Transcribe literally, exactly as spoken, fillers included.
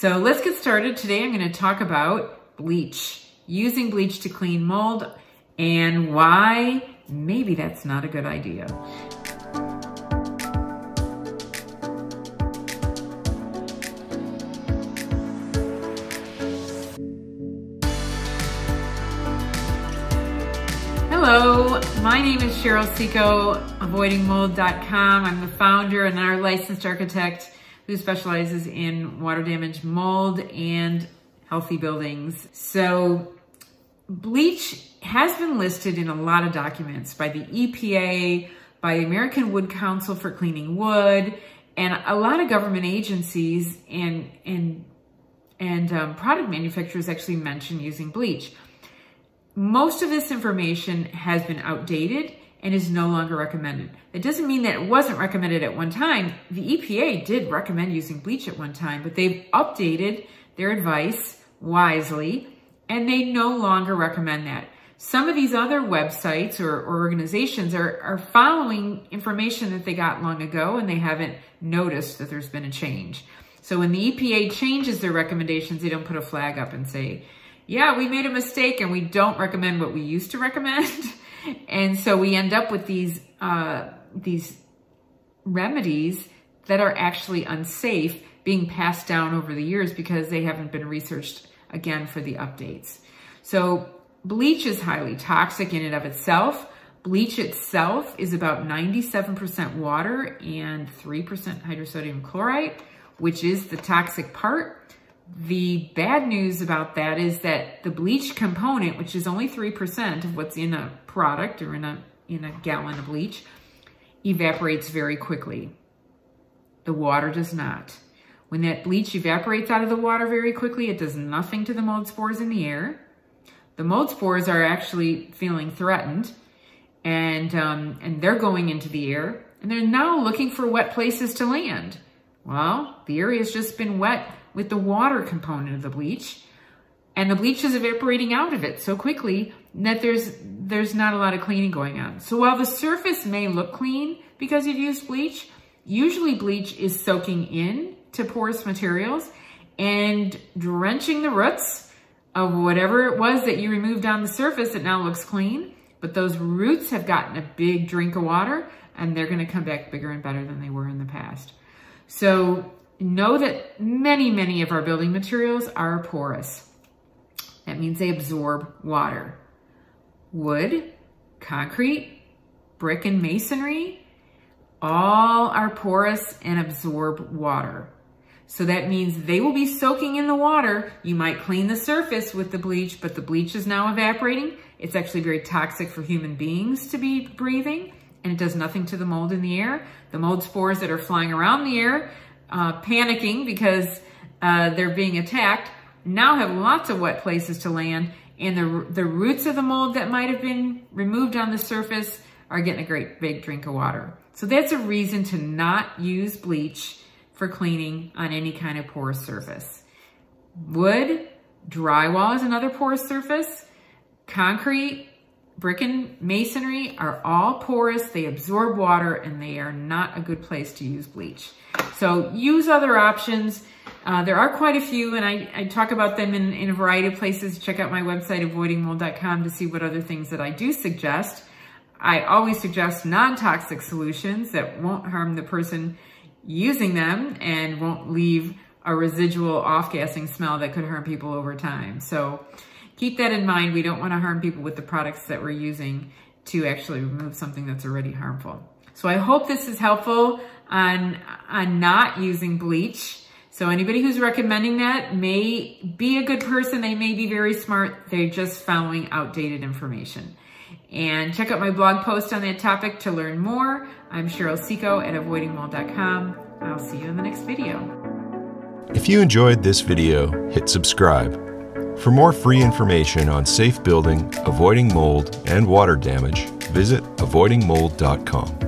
So let's get started. Today I'm going to talk about bleach, using bleach to clean mold and why maybe that's not a good idea. Hello, my name is Cheryl Ciecko, avoiding mold dot com. I'm the founder and our licensed architect who specializes in water damage, mold, and healthy buildings. So bleach has been listed in a lot of documents by the E P A, by the American Wood Council for cleaning wood, and a lot of government agencies and, and, and um, product manufacturers actually mention using bleach. Most of this information has been outdated and is no longer recommended. It doesn't mean that it wasn't recommended at one time. The E P A did recommend using bleach at one time, but they've updated their advice wisely, and they no longer recommend that. Some of these other websites or, or organizations are, are following information that they got long ago, and they haven't noticed that there's been a change. So when the E P A changes their recommendations, they don't put a flag up and say, yeah, we made a mistake and we don't recommend what we used to recommend. And so we end up with these, uh, these remedies that are actually unsafe being passed down over the years because they haven't been researched again for the updates. So bleach is highly toxic in and of itself. Bleach itself is about ninety-seven percent water and three percent hydrosodium chloride, which is the toxic part. The bad news about that is that the bleach component, which is only three percent of what's in a product or in a, in a gallon of bleach, evaporates very quickly. The water does not. When that bleach evaporates out of the water very quickly, it does nothing to the mold spores in the air. The mold spores are actually feeling threatened, and, um, and they're going into the air, and they're now looking for wet places to land. Well, the area's just been wet with the water component of the bleach, and the bleach is evaporating out of it so quickly that there's there's not a lot of cleaning going on. So while the surface may look clean because you've used bleach, usually bleach is soaking in to porous materials and drenching the roots of whatever it was that you removed on the surface. It now looks clean, but those roots have gotten a big drink of water, and they're going to come back bigger and better than they were in the past. So know that many, many of our building materials are porous. That means they absorb water. Wood, concrete, brick and masonry, all are porous and absorb water. So that means they will be soaking in the water. You might clean the surface with the bleach, but the bleach is now evaporating. It's actually very toxic for human beings to be breathing, and it does nothing to the mold in the air. The mold spores that are flying around the air, Uh, panicking because uh, they're being attacked, now have lots of wet places to land, and the, the roots of the mold that might have been removed on the surface are getting a great big drink of water. So that's a reason to not use bleach for cleaning on any kind of porous surface. Wood, drywall is another porous surface. Concrete, brick and masonry are all porous. They absorb water, and they are not a good place to use bleach. So use other options. Uh, there are quite a few, and I, I talk about them in, in a variety of places. Check out my website, avoiding mold dot com, to see what other things that I do suggest. I always suggest non-toxic solutions that won't harm the person using them and won't leave a residual off-gassing smell that could harm people over time. So keep that in mind. We don't want to harm people with the products that we're using to actually remove something that's already harmful. So I hope this is helpful on, on not using bleach. So anybody who's recommending that may be a good person. They may be very smart. They're just following outdated information. And check out my blog post on that topic to learn more. I'm Cheryl Ciecko at avoiding mold dot com. I'll see you in the next video. If you enjoyed this video, hit subscribe. For more free information on safe building, avoiding mold, and water damage, visit avoiding mold dot com.